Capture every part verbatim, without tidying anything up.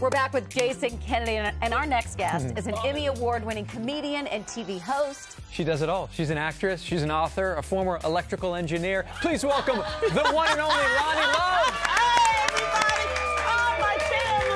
We're back with Jason Kennedy, and our next guest is an Emmy Award-winning comedian and T V host. She does it all. She's an actress, she's an author, a former electrical engineer. Please welcome the one and only Loni Love. Hi, everybody. Oh,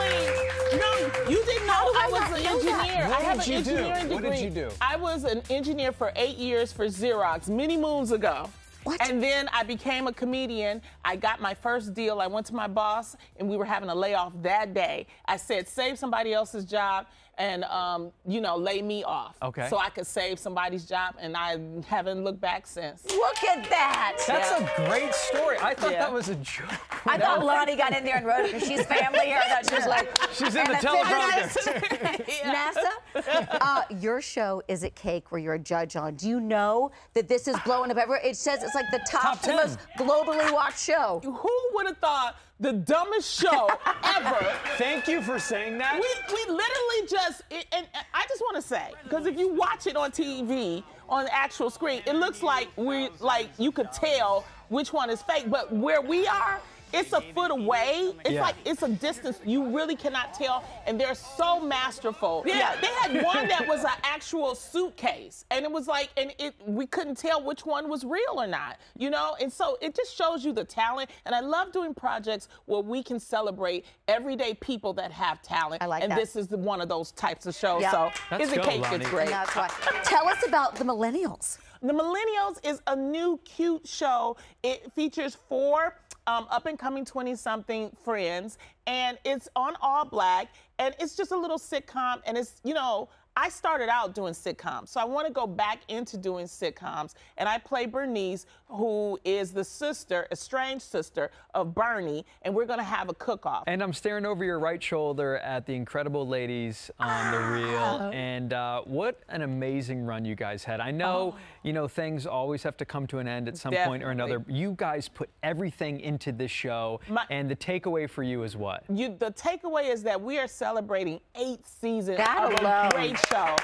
my family. No, you didn't know I was an engineer. I have an engineering degree. What did you do? I was an engineer for eight years for Xerox many moons ago. What? And then I became a comedian. I got my first deal. I went to my boss, and we were having a layoff that day. I said, save somebody else's job and, um, you know, lay me off. Okay. So I could save somebody's job, and I haven't looked back since. Look at that. That's yeah. a great story. I thought yeah. that was a joke. I thought Loni got in there and wrote it because she's family here. I thought she was like... She's in the teleprompter. yeah. NASA, uh, your show, Is It Cake, where you're a judge on. Do you know that this is blowing up everywhere? It says it's like the top, top most globally watched show. Who would have thought the dumbest show ever? Thank you for saying that. We, we literally just, it, and, and I just want to say, because if you watch it on T V, on the actual screen, it looks like we, like you could tell which one is fake, but where we are, it's a foot away. It's yeah. like, it's a distance you really cannot tell, and they're so masterful. Yeah, they had one that was an actual suitcase, and it was like, and it we couldn't tell which one was real or not, you know? And so it just shows you the talent, and I love doing projects where we can celebrate everyday people that have talent. I like and that. And this is the, one of those types of shows, yeah. so That's Is It Cake? It's great. No, it's right. Tell us about The Millennials. The Millennials is a new, cute show. It features four um, up-and-coming twenty-something friends, and it's on AllBlk, and it's just a little sitcom, and it's, you know, I started out doing sitcoms, so I want to go back into doing sitcoms, and I play Bernice, who is the sister, estranged sister of Bernie, and we're going to have a cook-off. And I'm staring over your right shoulder at the incredible ladies on the reel, and uh, what an amazing run you guys had. I know, oh. you know, things always have to come to an end at some Definitely. point or another. You guys put everything into this show, My, and the takeaway for you is what? You, the takeaway is that we are celebrating eight seasons that of alone. a great show. Show.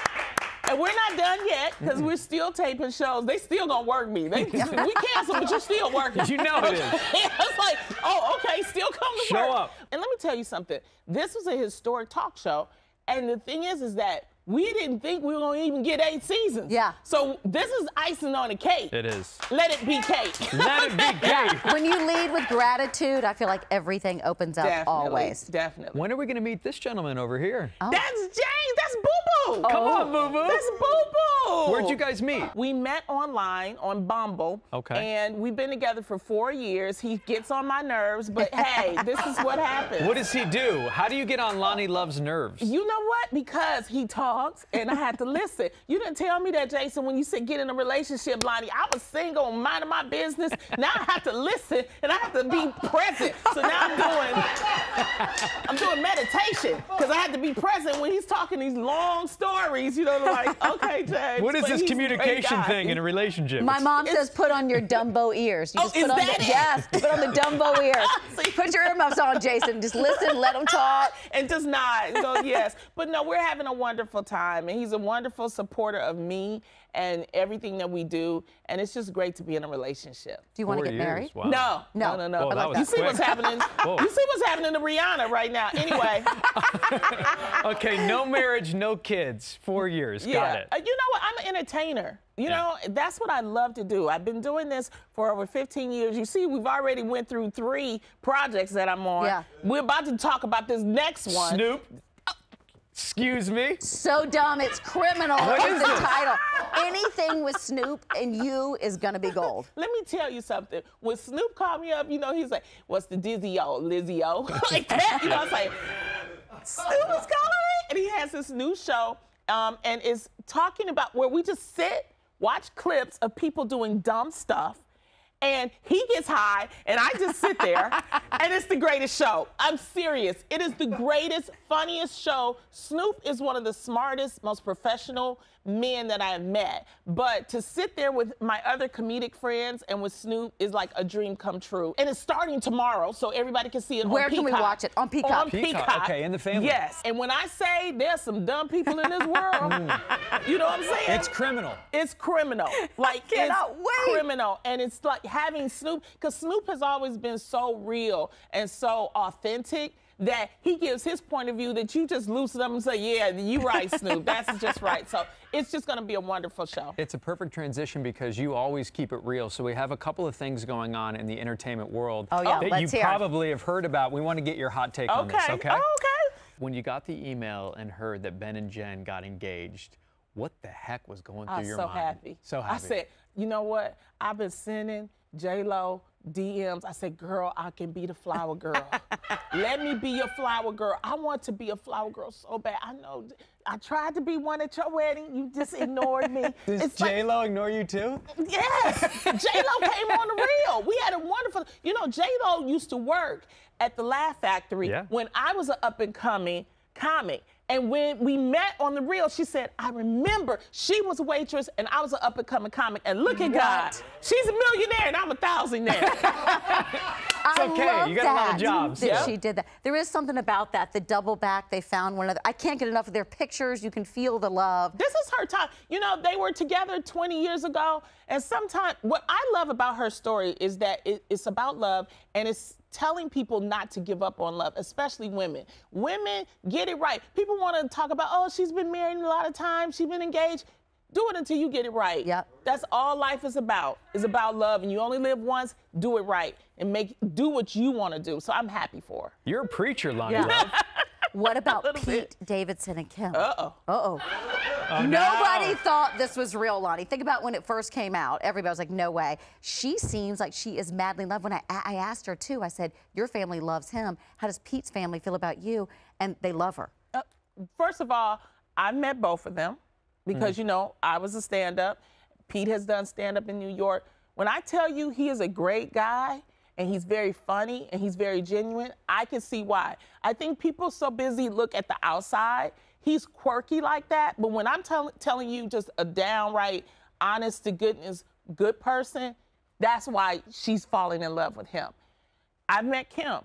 And we're not done yet, because mm-hmm. we're still taping shows. They still gonna work me. They, we canceled, but you're still working. You know it is. It's like, oh, okay, still come to Show work. up. And let me tell you something. This was a historic talk show, and the thing is, is that we didn't think we were gonna even get eight seasons. Yeah. So this is icing on the cake. It is. Let it be cake. Let it be cake. When you lead with gratitude, I feel like everything opens up definitely, always. Definitely. When are we gonna meet this gentleman over here? Oh. That's James. That's Boo Boo. Come oh. on, Boo Boo. That's Boo Boo. Where'd you guys meet? We met online on Bumble. Okay. And we've been together for four years. He gets on my nerves, but hey, this is what happens. What does he do? How do you get on Loni Love's nerves? You know what? Because he talks. And I had to listen. You didn't tell me that, Jason, when you said get in a relationship, Loni. I was single, minding my business. Now I have to listen, and I have to be present. So now I'm doing, I'm doing meditation, because I have to be present when he's talking these long stories. You know, like, okay, James. What is this communication thing in a relationship? My mom it's, says put on your Dumbo ears. You oh, just is put that on the, it? Yes, put on the Dumbo ears. See, put your earmuffs on, Jason. Just listen, let him talk. And just nod. So, yes. But no, we're having a wonderful time, and he's a wonderful supporter of me and everything that we do, and it's just great to be in a relationship. Do you want to get years. married? Wow. No, no, no, no. Whoa, like you see quick. what's happening? Whoa. You see what's happening to Rihanna right now. Anyway. Okay, no marriage, no kids. Four years, yeah. got it. Uh, you know what? I'm an entertainer. You yeah. know, that's what I love to do. I've been doing this for over fifteen years. You see, we've already went through three projects that I'm on. Yeah. We're about to talk about this next one. Snoop. Excuse me? So Dumb, It's Criminal what is the this? title. Anything with Snoop and you is gonna be gold. Let me tell you something. When Snoop called me up, you know, he's like, what's the dizzy-o, Lizzy-o? Like that, you know, I was like, Snoop is calling me? And he has this new show, um, and is talking about where we just sit, watch clips of people doing dumb stuff, and he gets high, and I just sit there, and it's the greatest show. I'm serious. It is the greatest, funniest show. Snoop is one of the smartest, most professional men that I have met. But to sit there with my other comedic friends and with Snoop is like a dream come true. And it's starting tomorrow, so everybody can see it Where on Peacock. Where can we watch it? On Peacock. On Peacock. Peacock. Okay, in the family. Yes. And when I say there's some dumb people in this world, you know what I'm saying? It's criminal. It's criminal. Like, I cannot it's wait. criminal. And it's like having Snoop, because Snoop has always been so real and so authentic that he gives his point of view that you just loosen up and say, yeah, you right, Snoop. That's just right. So it's just going to be a wonderful show. It's a perfect transition because you always keep it real. So we have a couple of things going on in the entertainment world oh, yeah. that Let's you hear. probably have heard about. We want to get your hot take okay. on this, okay? Oh, okay. When you got the email and heard that Ben and Jen got engaged, what the heck was going through your mind? I was so happy. So happy. I said, you know what? I've been sending J-Lo D Ms. I said, girl, I can be the flower girl. Let me be your flower girl. I want to be a flower girl so bad. I know I tried to be one at your wedding. You just ignored me. Does J-Lo like, ignore you too? Yes. J-Lo came on the reel. We had a wonderful, you know, J-Lo used to work at the Laugh Factory yeah. when I was an up and coming comic. And when we met on the reel, she said, I remember she was a waitress and I was an up-and-coming comic. And look at what? God. She's a millionaire and I'm a thousandaire. It's okay. You got a lot of jobs. That yeah. She did that. There is something about that. The double back, they found one another. I can't get enough of their pictures. You can feel the love. This is her time. You know, they were together twenty years ago. And sometimes what I love about her story is that it, it's about love and it's telling people not to give up on love, especially women. Women, get it right. People want to talk about, oh, she's been married a lot of times, she's been engaged. Do it until you get it right. Yep. That's all life is about. It's about love, and you only live once. Do it right, and make do what you want to do. So I'm happy for her. You're a preacher, Loni yeah. Love. What about Pete bit. Davidson and Kim? Uh-oh. Uh-oh. Oh, Nobody no. thought this was real, Loni. Think about when it first came out. Everybody was like, no way. She seems like she is madly in love. When I, I asked her, too, I said, your family loves him. How does Pete's family feel about you? And they love her. Uh, first of all, I met both of them because, mm. you know, I was a stand-up. Pete has done stand-up in New York. When I tell you he is a great guy, and he's very funny, and he's very genuine, I can see why. I think people so busy look at the outside. He's quirky like that, but when I'm tell telling you just a downright, honest to goodness, good person, that's why she's falling in love with him. I've met Kim.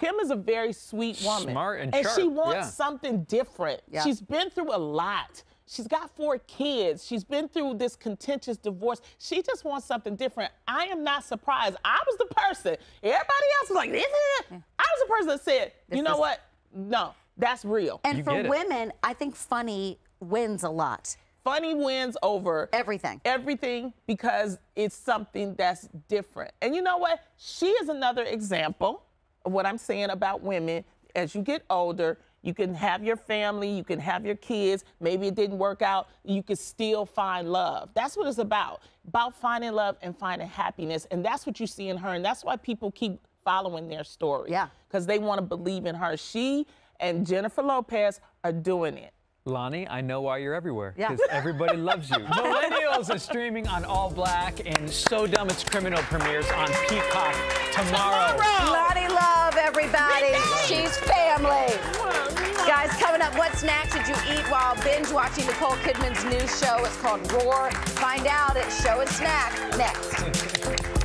Kim is a very sweet woman. Smart and, and sharp. And she wants yeah. something different. Yeah. She's been through a lot. She's got four kids. She's been through this contentious divorce. She just wants something different. I am not surprised. I was the person. Everybody else was like, eh, eh. I was the person that said, you know what? No, that's real. And for women, I think funny wins a lot. Funny wins over everything. Everything, because it's something that's different. And you know what? She is another example of what I'm saying about women. As you get older, you can have your family, you can have your kids, maybe it didn't work out, you can still find love. That's what it's about, about finding love and finding happiness, and that's what you see in her, and that's why people keep following their story. Yeah. Because they want to believe in her. She and Jennifer Lopez are doing it. Loni, I know why you're everywhere, because yeah. everybody loves you. Millennials is streaming on AllBlk, and So Dumb, It's Criminal premieres on Peacock tomorrow. tomorrow. Loni Love, everybody. She's family. Guys, coming up, what snacks did you eat while binge-watching Nicole Kidman's new show? It's called Roar. Find out at Show and Snack next.